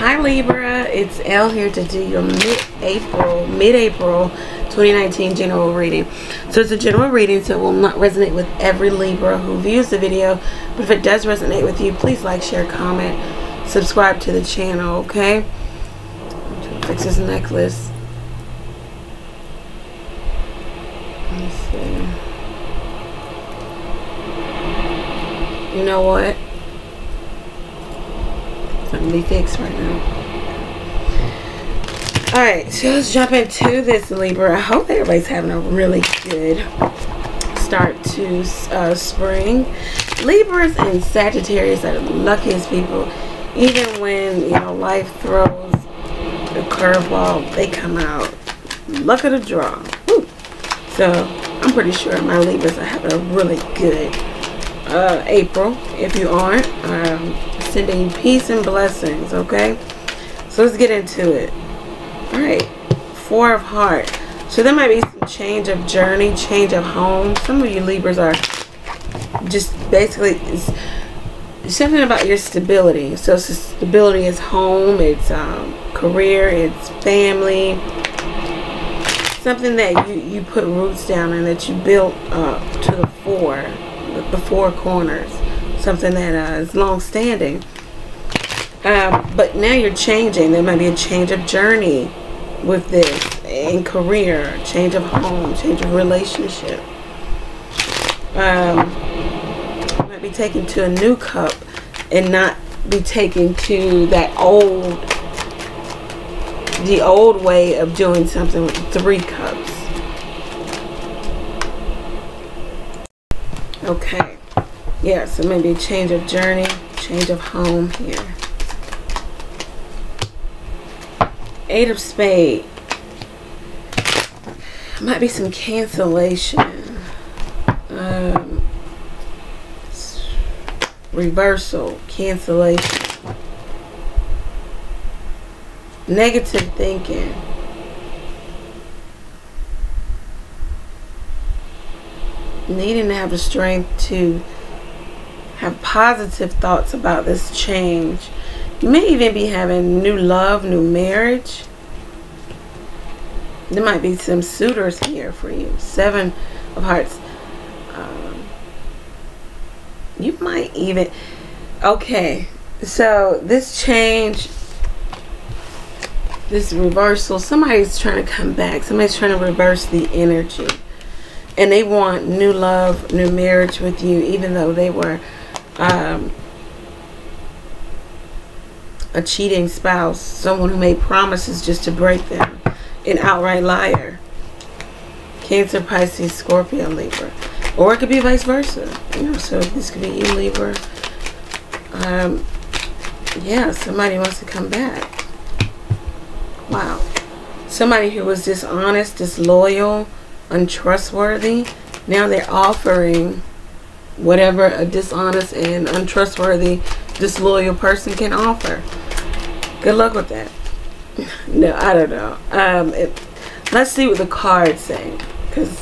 Hi Libra, it's Elle here to do your mid-April 2019 general reading. So it's a general reading, so it will not resonate with every Libra who views the video, but if it does resonate with you, please like, share, comment, subscribe to the channel, okay? I'm trying to fix this necklace. Let me see. You know what? Something to be fixed right now. Alright, so let's jump into this, Libra. I hope everybody's having a really good start to spring. Libras and Sagittarius are the luckiest people. Even when, you know, life throws a curveball, they come out. Luck of the draw. Woo. So, I'm pretty sure my Libras are having a really good April. If you aren't, sending you peace and blessings, okay? So let's get into it. All right, Four of Hearts. So there might be some change of journey, change of home. Some of you Libras are just basically, it's something about your stability. So stability is home, it's career, it's family, something that you put roots down and that you built to the four corners. Something that is long-standing, but now you're changing. There might be a change of journey with this, in career, change of home, change of relationship. Might be taken to a new cup and not be taken to that the old way of doing something with 3 cups. Okay. Yeah, so maybe a change of journey, change of home here. 8 of Spades. Might be some cancellation. Reversal, cancellation. Negative thinking. Needing to have the strength to have positive thoughts about this change. You may even be having new love, new marriage. There might be some suitors here for you. 7 of Hearts. You might even... Okay, so this change, this reversal, somebody's trying to come back. Somebody's trying to reverse the energy. And they want new love, new marriage with you, even though they were... a cheating spouse, someone who made promises just to break them, an outright liar. Cancer, Pisces, Scorpio, Libra, or it could be vice versa. You know, so this could be you, Libra. Yeah, somebody wants to come back. Wow, somebody who was dishonest, disloyal, untrustworthy. Now they're offering whatever a dishonest and untrustworthy, disloyal person can offer. Good luck with that. No, I don't know. Let's see what the cards say, because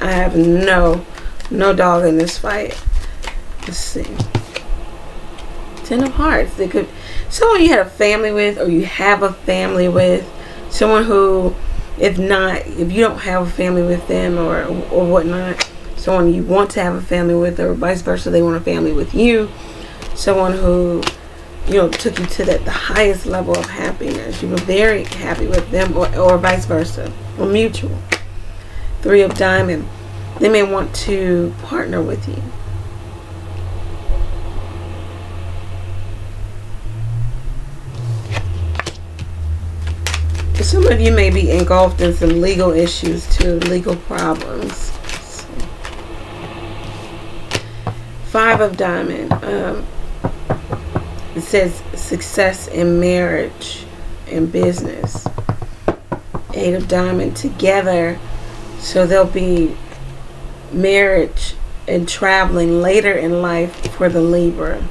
I have no dog in this fight. Let's see. 10 of Hearts. They could, someone you had a family with, or you have a family with, someone who, if you don't have a family with them, or whatnot. Someone you want to have a family with, or vice versa, they want a family with you. Someone who, you know, took you to the highest level of happiness. You were very happy with them, or vice versa, or mutual. 3 of Diamonds. They may want to partner with you. Some of you may be engulfed in some legal issues too, legal problems. 5 of Diamonds. It says success in marriage and business. 8 of Diamonds together. So there'll be marriage and traveling later in life for the Libra.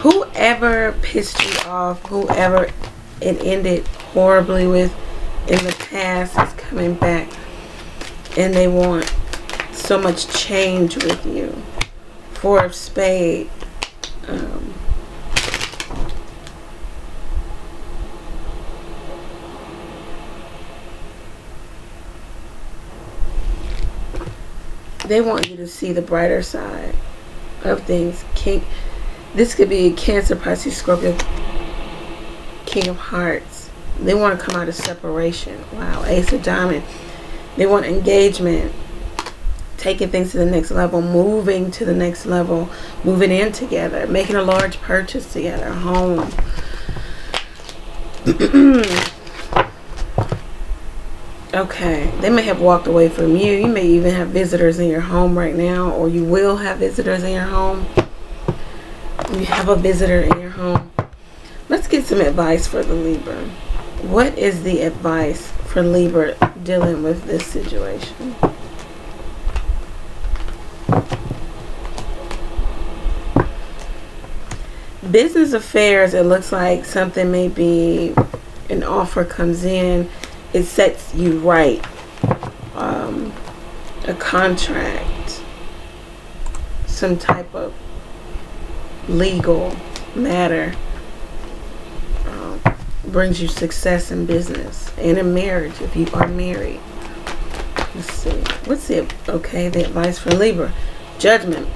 Whoever pissed you off, whoever it ended horribly with in the past is coming back, and they want so much change with you. 4 of Spades. they want you to see the brighter side of things. This could be Cancer, Pisces, Scorpio, King of Hearts. They want to come out of separation. Wow. Ace of Diamonds. They want engagement, taking things to the next level, moving to the next level, moving in together, making a large purchase together, a home. Okay, they may have walked away from you. You may even have visitors in your home right now, or you will have visitors in your home. You have a visitor in your home. Let's get some advice for the Libra. What is the advice for Libra dealing with this situation? Business affairs, it looks like something may be, an offer comes in. It sets you right. A contract, some type of legal matter brings you success in business and in marriage if you are married. Let's see. What's it? Okay, the advice for Libra. Judgment.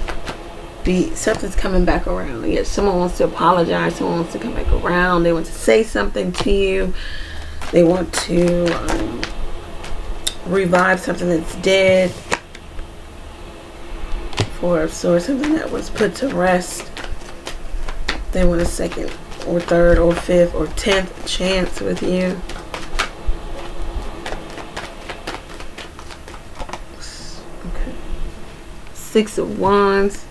Something's coming back around. Yeah, someone wants to apologize. Someone wants to come back around. They want to say something to you. They want to revive something that's dead. Four of Swords, something that was put to rest. They want a second or third or fifth or 10th chance with you. Okay. Six of Wands.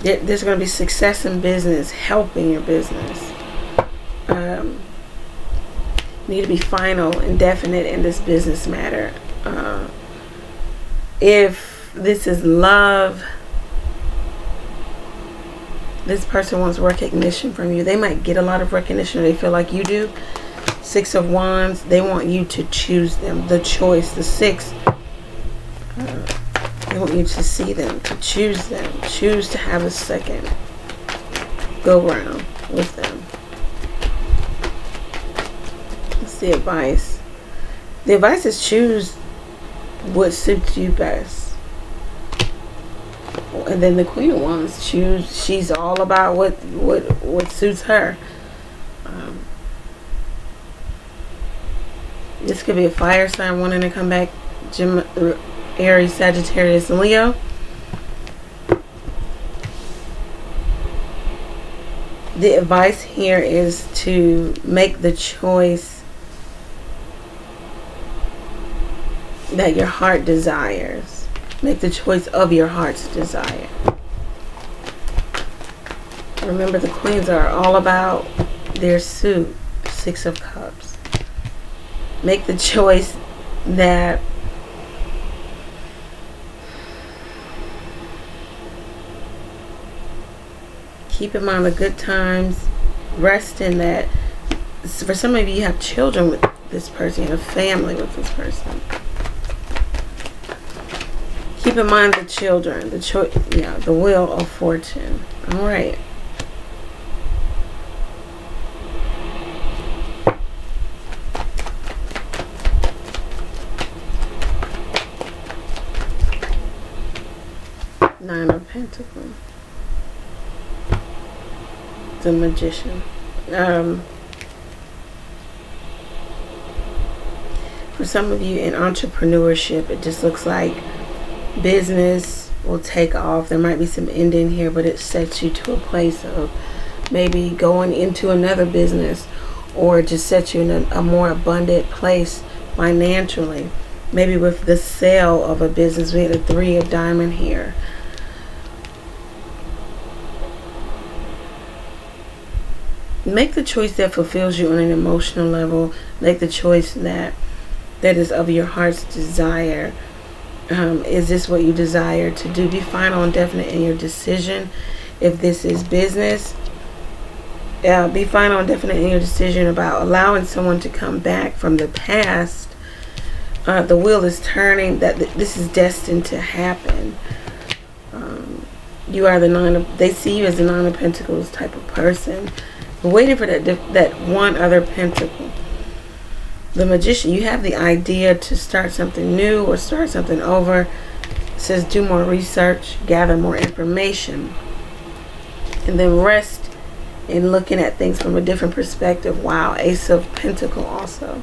There's going to be success in business, helping your business. Need to be final and definite in this business matter. If this is love, this person wants recognition from you. They might get a lot of recognition, or they feel like you do. Six of Wands, they want you to choose them. The choice, the six. They want you to see them, to choose them, choose to have a second go round with them. That's the advice. The advice is choose what suits you best. And then the Queen of Wands, she's all about what suits her. This could be a fire sign wanting to come back. Aries, Sagittarius, and Leo. The advice here is to make the choice that your heart desires. Make the choice of your heart's desire. Remember, the queens are all about their suit. Six of Cups. Make the choice that keep in mind the good times. Rest in that. For some of you, you have children with this person, a family with this person. Keep in mind the children, the choice, yeah, the wheel of fortune. All right. Nine of Pentacles. The Magician. For some of you in entrepreneurship, it just looks like business will take off. There might be some end in here, but it sets you to a place of maybe going into another business, or just sets you in a more abundant place financially. Maybe with the sale of a business. We had a Three of Diamonds here. Make the choice that fulfills you on an emotional level. Make the choice that is of your heart's desire. Is this what you desire to do? Be final and definite in your decision. If this is business, be final and definite in your decision about allowing someone to come back from the past. The wheel is turning, that this is destined to happen. You are the Nine of, they see you as the Nine of Pentacles type of person. Waiting for that one other pentacle. The Magician, you have the idea to start something new or start something over. It says do more research, gather more information, and then rest in looking at things from a different perspective. Wow, Ace of Pentacles also.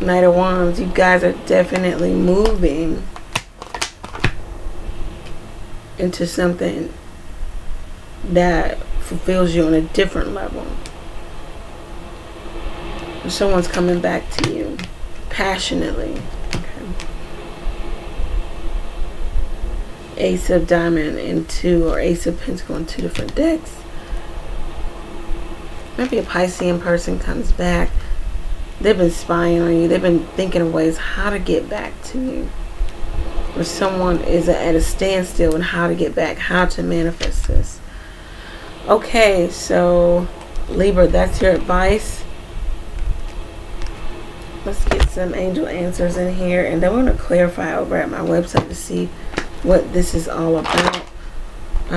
Knight of Wands, you guys are definitely moving into something that fulfills you on a different level. Someone's coming back to you passionately. Okay. Ace of Diamond and two, or Ace of Pentacles in two different decks. Maybe a Piscean person comes back. They've been spying on you. They've been thinking of ways how to get back to you. Or someone is at a standstill in how to get back, how to manifest this. Okay, so Libra, that's your advice. Let's get some angel answers in here, and then we're going to clarify over at my website to see what this is all about.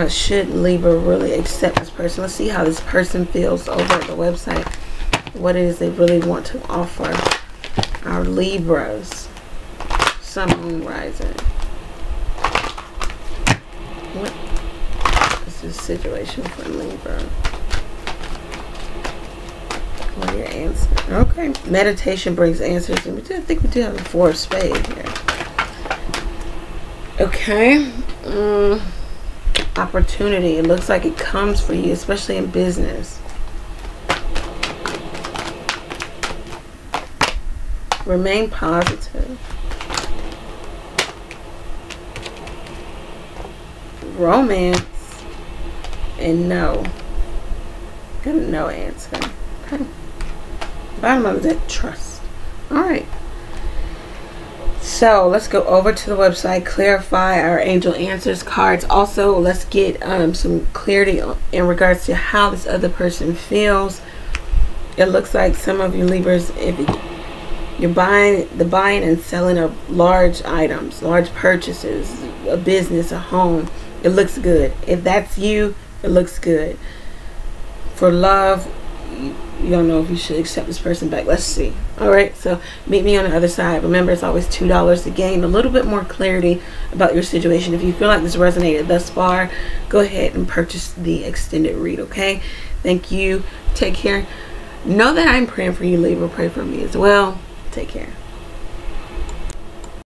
Should Libra really accept this person? Let's see how this person feels over at the website, what it is they really want to offer our Libras. Sun, Moon, Rising. What is the situation for Libra? What are your answers? Okay. Meditation brings answers. And I think we do have a Four of Spades here. Okay. Opportunity. It looks like it comes for you, especially in business. Remain positive. Romance. And no. Got a no answer. Okay. Bottom of the deck, trust. Alright. So let's go over to the website, clarify our angel answers cards. Also, let's get some clarity in regards to how this other person feels. It looks like some of you Libras, if you're buying and selling of large items, large purchases, a business, a home, it looks good. If that's you, it looks good. For love, you don't know if you should accept this person back. Let's see. Alright, so meet me on the other side. Remember, it's always $2 to gain a little bit more clarity about your situation. If you feel like this resonated thus far, go ahead and purchase the extended read, okay? Thank you. Take care. Know that I'm praying for you, Libra. Pray for me as well. Take care.